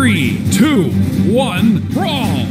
3, 2, 1, brawl!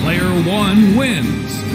Player 1 wins.